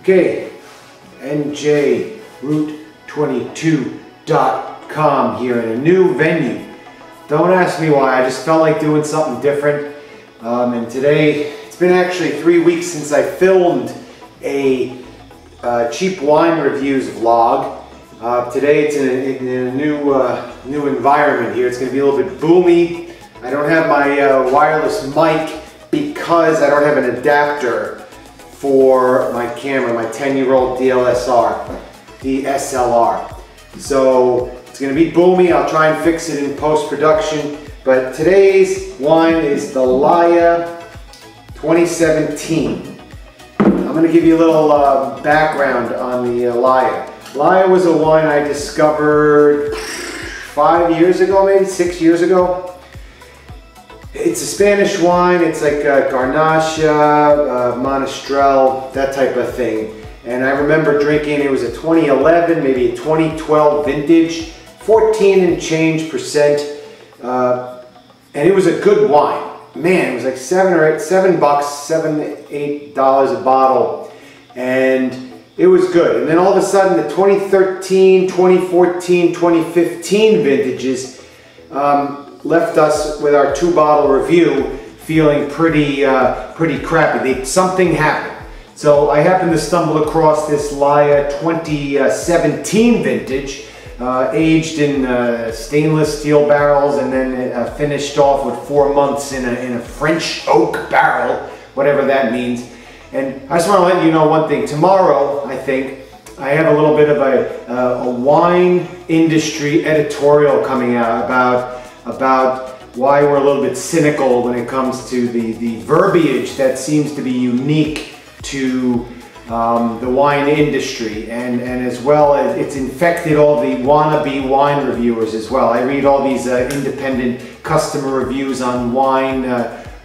Okay, NJroute22.com here in a new venue. Don't ask me why, I just felt like doing something different. And today, it's been actually 3 weeks since I filmed a cheap wine reviews vlog. Today it's in a new environment here. It's going to be a little bit boomy. I don't have my wireless mic because I don't have an adapter for my camera, my 10-year-old DSLR. So it's going to be boomy. I'll try and fix it in post-production. But today's wine is the Laya 2017. I'm going to give you a little background on the Laya. Laya was a wine I discovered 5 years ago, maybe 6 years ago. It's a Spanish wine. It's like Garnacha, Monastrell, that type of thing. And I remember drinking, it was a 2011, maybe a 2012 vintage, 14 and change percent. And it was a good wine. Man, it was like $7 or $8 a bottle. And it was good. And then all of a sudden the 2013, 2014, 2015 vintages left us with our two-bottle review feeling pretty crappy. Something happened. So I happened to stumble across this Laya 2017 vintage, aged in stainless steel barrels and then finished off with 4 months in a French oak barrel, whatever that means. And I just want to let you know one thing. Tomorrow, I think, I have a little bit of a wine industry editorial coming out about why we're a little bit cynical when it comes to the verbiage that seems to be unique to the wine industry. And as well as it's infected all the wannabe wine reviewers as well. I read all these independent customer reviews on wine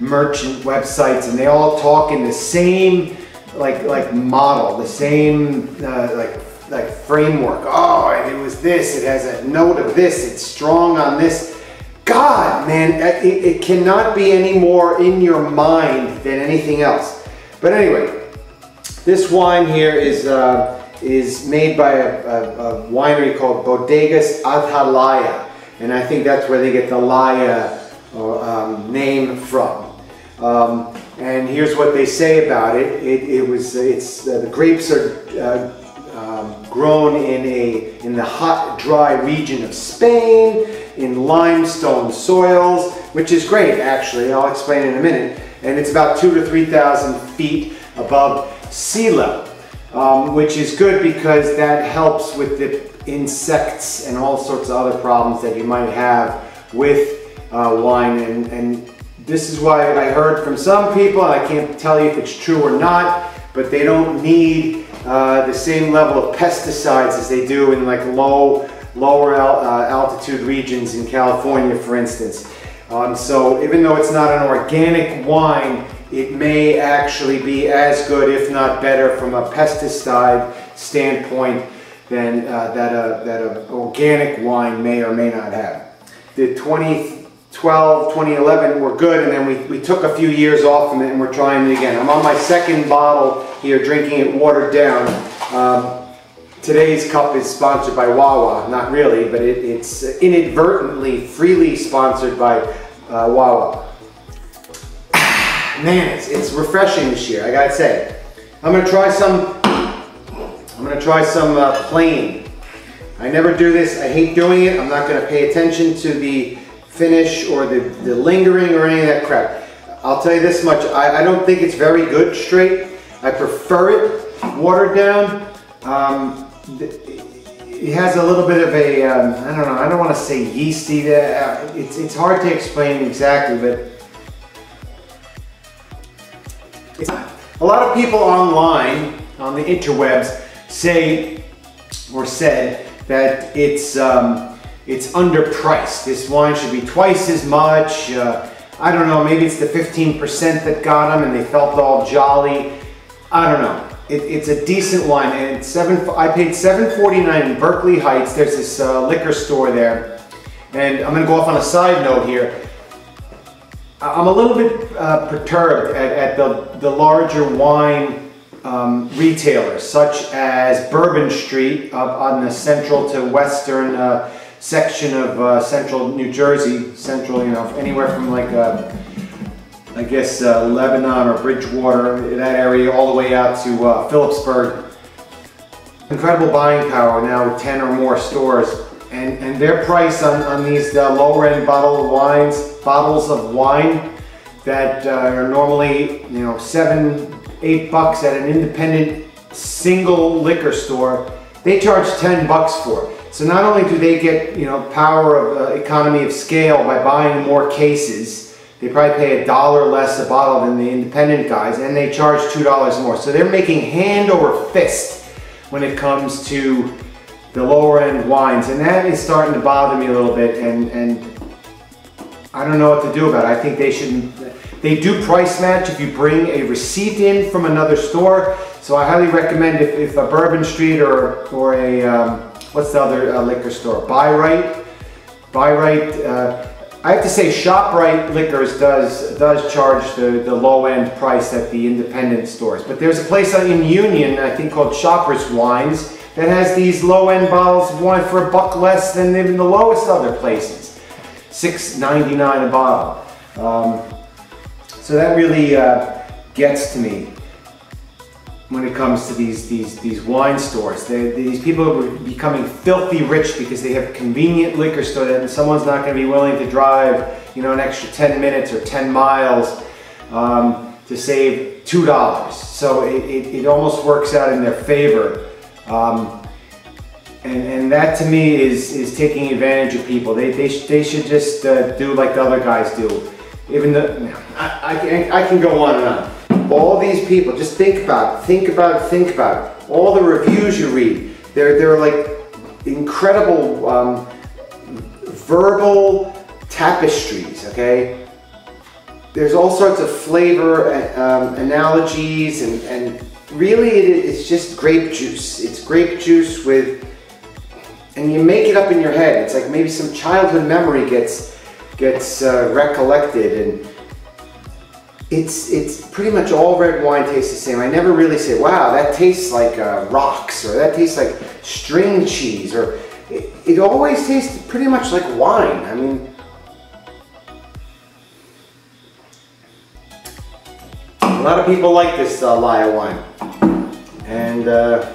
merchant websites, and they all talk in the same like model, the same like framework. Oh, and it was this, it has a note of this, it's strong on this. God, man, it cannot be any more in your mind than anything else. But anyway, this wine here is made by a winery called Bodegas Adalaya, and I think that's where they get the Laya name from. And here's what they say about it. The grapes are grown in the hot, dry region of Spain, in limestone soils, which is great, actually. I'll explain in a minute. And it's about 2,000 to 3,000 feet above sea level, which is good because that helps with the insects and all sorts of other problems that you might have with wine. And this is why I heard from some people, and I can't tell you if it's true or not, but they don't need the same level of pesticides as they do in like lower altitude regions in California, for instance. So even though it's not an organic wine, it may actually be as good, if not better, from a pesticide standpoint than that organic wine may or may not have. The 2012, 2011 were good, and then we took a few years off from it, and we're trying it again. I'm on my second bottle here, drinking it watered down. Today's cup is sponsored by Wawa, not really, but it's inadvertently, freely sponsored by Wawa. Man, it's refreshing this year, I gotta say. I'm gonna try some plain. I never do this, I hate doing it. I'm not gonna pay attention to the finish or the lingering or any of that crap. I'll tell you this much, I don't think it's very good straight. I prefer it watered down. It has a little bit of a, I don't know, I don't want to say yeasty. It's hard to explain exactly, but it's not. A lot of people online, on the interwebs, say or said that it's underpriced. This wine should be twice as much. I don't know, maybe it's the 15% that got them and they felt all jolly. I don't know. It's a decent wine, and I paid $7.49 in Berkeley Heights. There's this liquor store there. And I'm gonna go off on a side note here. I'm a little bit perturbed at the larger wine retailers such as Bourbon Street up on the central to western section of central New Jersey, central, you know, anywhere from like I guess Lebanon or Bridgewater, that area, all the way out to Phillipsburg. Incredible buying power now with 10 or more stores, and their price on these lower end bottles of wine that are normally, you know, $7, $8 at an independent single liquor store, they charge $10 for. So not only do they get, you know, power of economy of scale by buying more cases, they probably pay $1 less a bottle than the independent guys, and they charge $2 more. So they're making hand over fist when it comes to the lower end wines, and that is starting to bother me a little bit, and I don't know what to do about it. I think they shouldn't. They do price match if you bring a receipt in from another store. So I highly recommend if a Bourbon Street or a, what's the other liquor store? Buy Right. I have to say ShopRite Liquors does charge the low end price at the independent stores. But there's a place in Union, I think called Shoppers Wines, that has these low end bottles of wine for $1 less than even the lowest other places. $6.99 a bottle. So that really gets to me when it comes to these wine stores. These people are becoming filthy rich because they have a convenient liquor store that someone's not going to be willing to drive, you know, an extra 10 minutes or 10 miles to save $2. So it almost works out in their favor. And that to me is taking advantage of people. They should just do like the other guys do. Even though, I can go on and on. All these people, just think about it, think about it, think about it. All the reviews you read, they're like incredible verbal tapestries, okay? There's all sorts of flavor analogies, and really it's just grape juice. It's grape juice with, and you make it up in your head. It's like maybe some childhood memory gets recollected, and it's pretty much all red wine tastes the same. I never really say, wow, that tastes like rocks, or that tastes like string cheese, or it always tastes pretty much like wine. I mean, a lot of people like this Laya wine, and I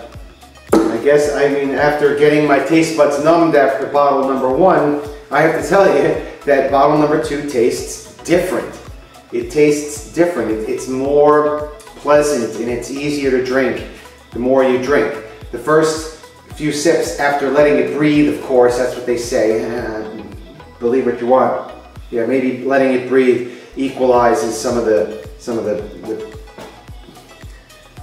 guess, I mean, after getting my taste buds numbed after bottle number one, I have to tell you that bottle number two tastes different. It tastes different. It's more pleasant, and it's easier to drink the more you drink. The first few sips after letting it breathe, of course, that's what they say. Believe what you want. Yeah, maybe letting it breathe equalizes some of the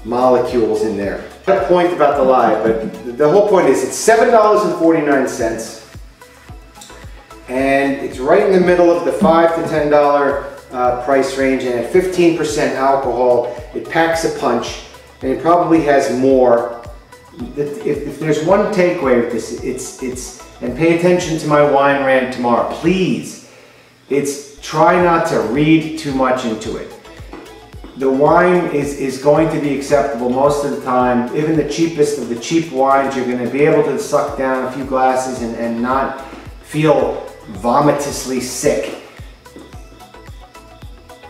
molecules in there. Got a point about the Laya, but the whole point is it's $7.49, and it's right in the middle of the $5 to $10 price range, and at 15% alcohol, it packs a punch, and it probably has more. If there's one takeaway with this, it's and pay attention to my wine rant tomorrow, please. It's try not to read too much into it. The wine is going to be acceptable most of the time. Even the cheapest of the cheap wines, you're going to be able to suck down a few glasses and not feel vomitously sick.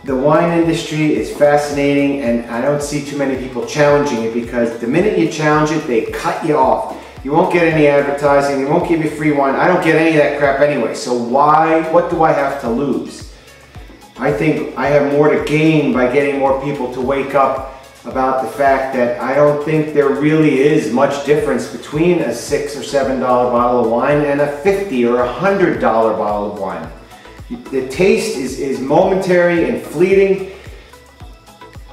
The wine industry is fascinating, and I don't see too many people challenging it, because the minute you challenge it, they cut you off. You won't get any advertising, they won't give you free wine. I don't get any of that crap anyway, so why? What do I have to lose? I think I have more to gain by getting more people to wake up about the fact that I don't think there really is much difference between a $6 or $7 bottle of wine and a $50 or $100 bottle of wine. The taste is momentary and fleeting.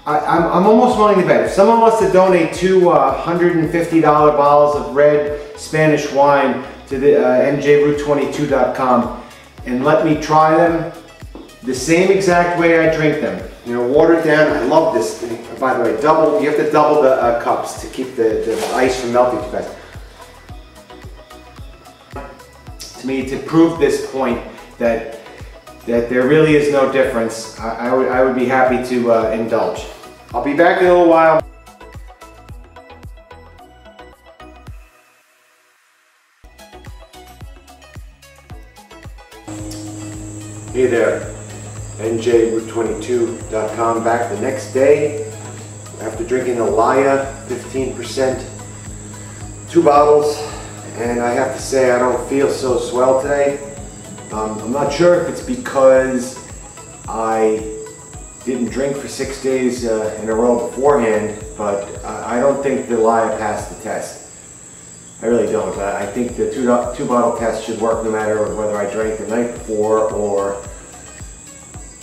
I'm almost willing to bet if someone wants to donate two $150 bottles of red Spanish wine to the NJroute22.com and let me try them the same exact way I drink them, you know, watered down. I love this thing. By the way, double. You have to double the cups to keep the ice from melting too fast. To me, to prove this point that there really is no difference, I would be happy to indulge. I'll be back in a little while. be there. NJroute22.com. Back the next day after drinking the Laya 15%, 2 bottles, and I have to say I don't feel so swell today. I'm not sure if it's because I didn't drink for 6 days in a row beforehand, but I don't think the Laya passed the test. I really don't. I think the two bottle test should work no matter whether I drank the night before or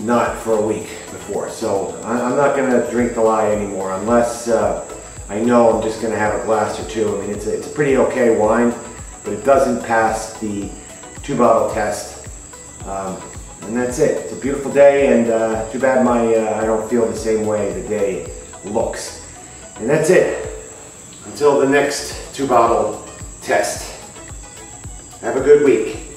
not for a week before. So I'm not going to drink the Laya anymore unless I know I'm just going to have a glass or two. I mean, it's a pretty okay wine, but it doesn't pass the 2 bottle test. And that's it. It's a beautiful day, and too bad my I don't feel the same way the day looks. And that's it. Until the next 2 bottle test. Have a good week.